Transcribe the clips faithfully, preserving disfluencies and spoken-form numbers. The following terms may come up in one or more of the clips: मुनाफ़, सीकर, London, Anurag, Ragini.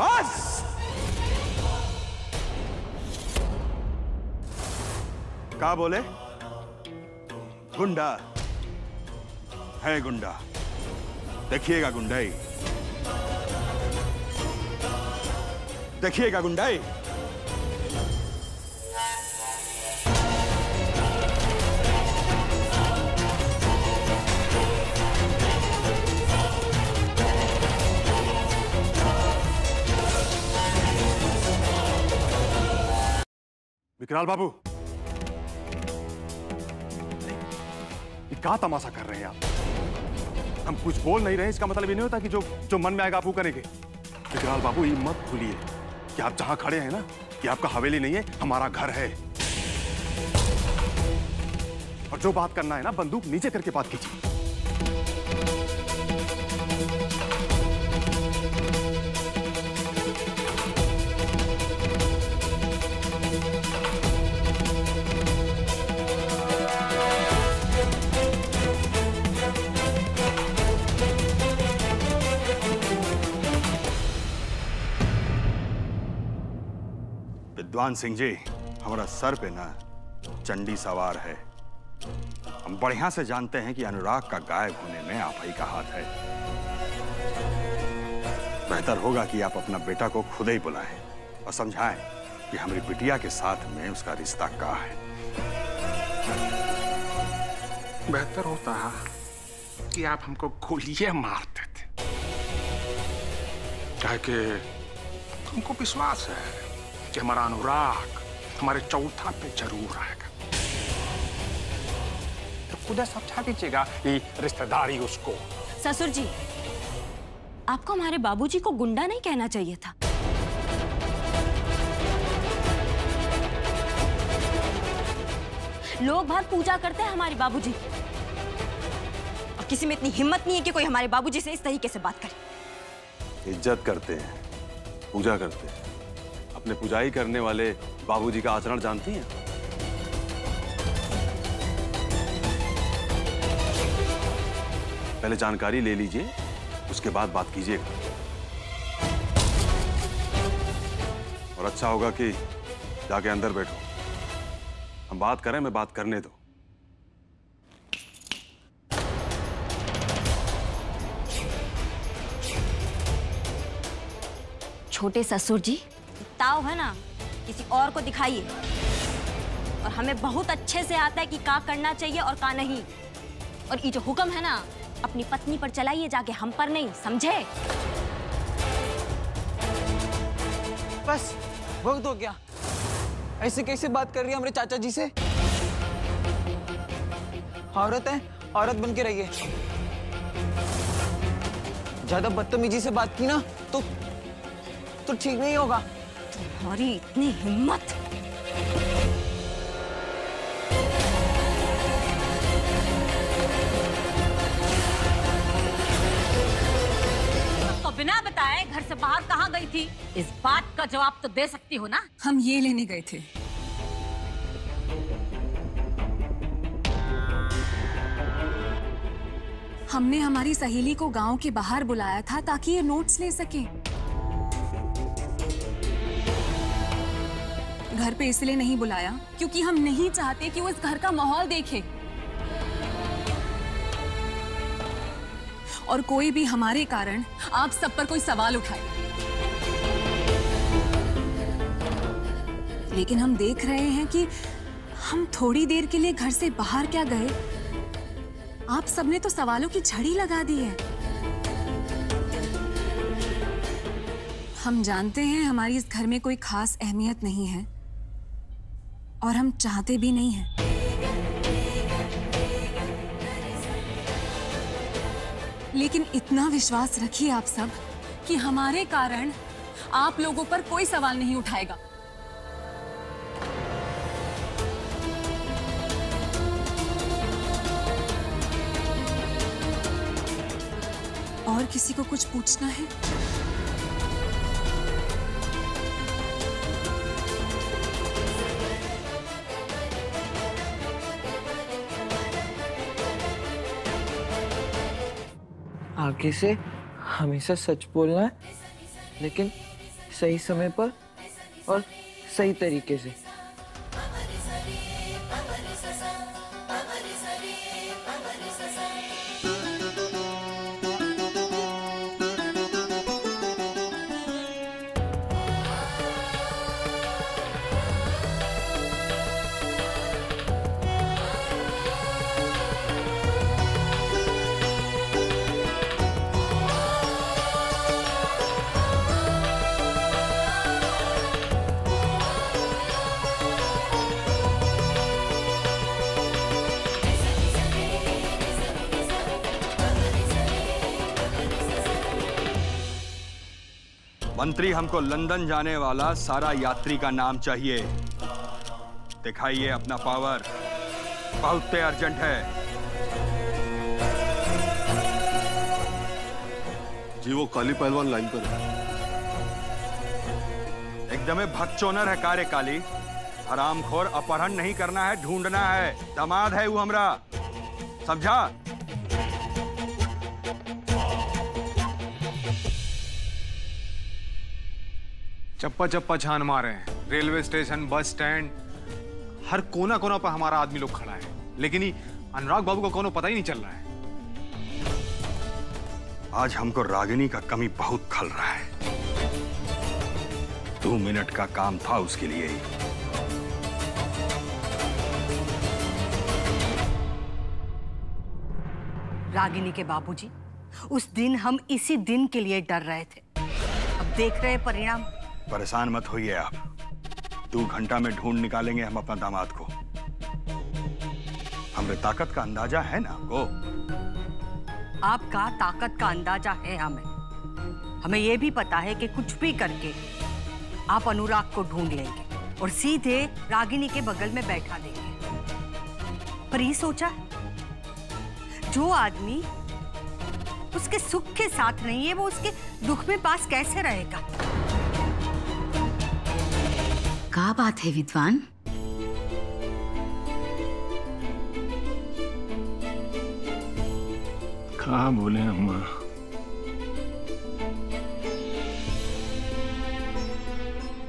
बस। क्या बोले? गुंडा है गुंडा, देखिएगा गुंडाई, देखिएगा गुंडाई। विकराल बाबू, ये क्या तमाशा कर रहे हैं आप? हम कुछ बोल नहीं रहे, इसका मतलब ये नहीं होता कि जो जो मन में आएगा आप वो करेंगे। विकराल बाबू, ये मत भूलिए कि आप जहां खड़े हैं ना, ये आपका हवेली नहीं है, हमारा घर है। और जो बात करना है ना, बंदूक नीचे करके बात कीजिए। विद्वान सिंह जी, हमारा सर पे ना चंडी सवार है। हम बढ़िया से जानते हैं कि अनुराग का गायब होने में आप ही का हाथ है। बेहतर होगा कि आप अपना बेटा को खुद ही बुलाएं और समझाएं कि हमारी बिटिया के साथ में उसका रिश्ता क्या है। बेहतर होता कि आप हमको गोलियां मारते थे, क्या कि हमको विश्वास है कि हमारा अनुराग हमारे चौथा पे जरूर आएगा। तो खुद समझा दीजिएगा ये रिश्तेदारी उसको। ससुर जी, आपको हमारे बाबूजी को गुंडा नहीं कहना चाहिए था। लोग बाहर पूजा करते हैं हमारे बाबूजी की, और किसी में इतनी हिम्मत नहीं है कि कोई हमारे बाबूजी से इस तरीके से बात करे। इज्जत करते हैं, पूजा करते हैं, अपने पूजाई करने वाले बाबूजी का आचरण जानती हैं। पहले जानकारी ले लीजिए, उसके बाद बात कीजिएगा। और अच्छा होगा कि जाके अंदर बैठो, हम बात करें। मैं बात करने दो। छोटे ससुर जी, ताव है ना, किसी और को दिखाइए। और हमें बहुत अच्छे से आता है कि क्या करना चाहिए और क्या नहीं। और ये जो हुक्म है ना, अपनी पत्नी पर चलाइए, जाके हम पर नहीं, समझे? बस बहुत हो गया। ऐसे कैसे बात कर रही है हमारे चाचा जी से? औरत है, औरत बन के रहिए। ज्यादा बदतमीजी से बात की ना तो तो ठीक नहीं होगा। तुम्हारी इतनी हिम्मत! तो बिना बताए घर से बाहर कहाँ गई थी? इस बात का जवाब तो दे सकती हो ना। हम ये लेने गए थे। हमने हमारी सहेली को गांव के बाहर बुलाया था ताकि ये नोट्स ले सके। घर पे इसलिए नहीं बुलाया क्योंकि हम नहीं चाहते कि वो इस घर का माहौल देखे और कोई भी हमारे कारण आप सब पर कोई सवाल उठाए। लेकिन हम देख रहे हैं कि हम थोड़ी देर के लिए घर से बाहर क्या गए, आप सबने तो सवालों की झड़ी लगा दी है। हम जानते हैं हमारी इस घर में कोई खास अहमियत नहीं है और हम चाहते भी नहीं हैं। लेकिन इतना विश्वास रखिए आप सब कि हमारे कारण आप लोगों पर कोई सवाल नहीं उठाएगा। और किसी को कुछ पूछना है? आगे से हमेशा सच बोलना है, लेकिन सही समय पर और सही तरीके से। मंत्री, हमको लंदन जाने वाला सारा यात्री का नाम चाहिए। दिखाइए अपना पावर, बहुत अर्जेंट है। जी वो काली पहलवान लाइन पर है। एकदम भक्चोनर है कार्य काली। हरामखोर अपहरण नहीं करना है, ढूंढना है। दामाद है वो हमरा, समझा? चप्पा चप्पा छान मारे हैं। रेलवे स्टेशन, बस स्टैंड, हर कोना कोना पर हमारा आदमी लोग खड़ा है, लेकिन अनुराग बाबू का कोनो पता ही नहीं चल रहा है। आज हमको रागिनी का कमी बहुत खल रहा है। दो मिनट का काम था उसके लिए ही। रागिनी के बाबूजी, उस दिन हम इसी दिन के लिए डर रहे थे। अब देख रहे परिणाम। परेशान मत होइए आप। दो घंटा में ढूंढ निकालेंगे हम अपना दामाद को। हमरे ताकत का अंदाजा है ना आपको? आपका ताकत का अंदाजा है हमें। हमें यह भी पता है कि कुछ भी करके आप अनुराग को ढूंढ लेंगे और सीधे रागिनी के बगल में बैठा देंगे। पर ये सोचा, जो आदमी उसके सुख के साथ नहीं है वो उसके दुख में पास कैसे रहेगा? क्या बात है विद्वान, क्या बोले अम्मा?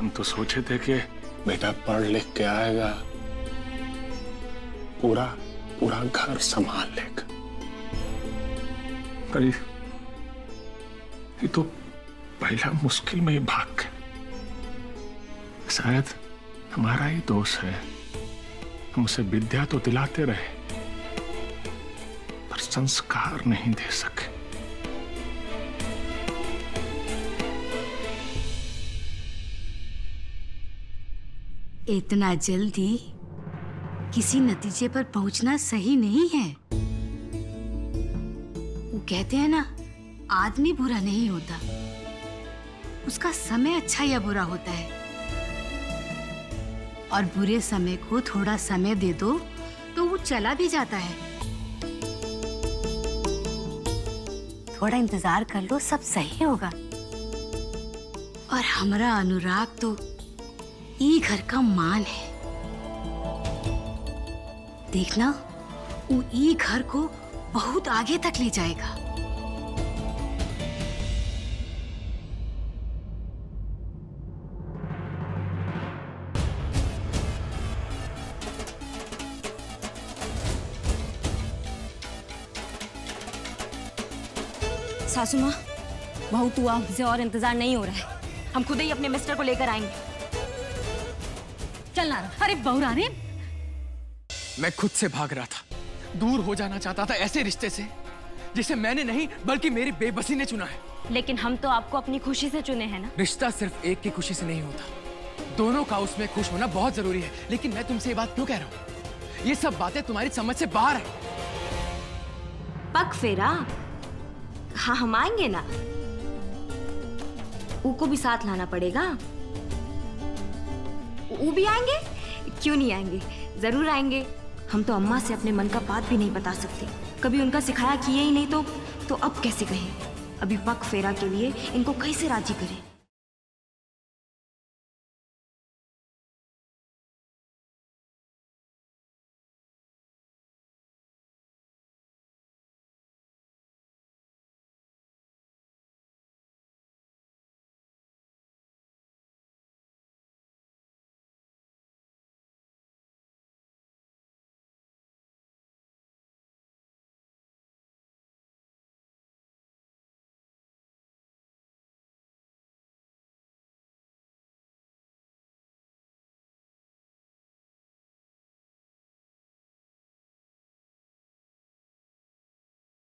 हम तो सोचे थे कि बेटा पढ़ लिख के आएगा, पूरा पूरा घर संभाल लेगा। पर ये तो पहला मुश्किल में ही भाग गया। शायद हमारा ही दोष है। हम उसे विद्या तो दिलाते रहे पर संस्कार नहीं दे सके। इतना जल्दी किसी नतीजे पर पहुंचना सही नहीं है। वो कहते हैं ना, आदमी बुरा नहीं होता, उसका समय अच्छा या बुरा होता है। और बुरे समय को थोड़ा समय दे दो तो वो चला भी जाता है। थोड़ा इंतजार कर लो, सब सही होगा। और हमारा अनुराग तो ये घर का मान है। देखना, वो ये घर को बहुत आगे तक ले जाएगा। सासू माँ, बहू तू आ, मुझे और इंतजार नहीं हो रहा है। हम खुद ही अपने मिस्टर को लेकर आएंगे। चल ना, अरे बहू रानी, मैं खुद से भाग रहा था, दूर हो जाना चाहता था ऐसे रिश्ते से जिसे मैंने नहीं बल्कि मेरी बेबसी ने चुना है। लेकिन हम तो आपको अपनी खुशी से चुने हैं ना। रिश्ता सिर्फ एक की खुशी से नहीं होता, दोनों का उसमें खुश होना बहुत जरूरी है। लेकिन मैं तुमसे ये बात क्यों कह रहा हूँ? ये सब बातें तुम्हारी समझ से बाहर है। पक फेरा, हाँ हम आएंगे ना। उनको भी साथ लाना पड़ेगा। वो भी आएंगे, क्यों नहीं आएंगे, जरूर आएंगे। हम तो अम्मा से अपने मन का बात भी नहीं बता सकते, कभी उनका सिखाया किए ही नहीं, तो तो अब कैसे कहें? अभी पग फेरा के लिए इनको कैसे राजी करें?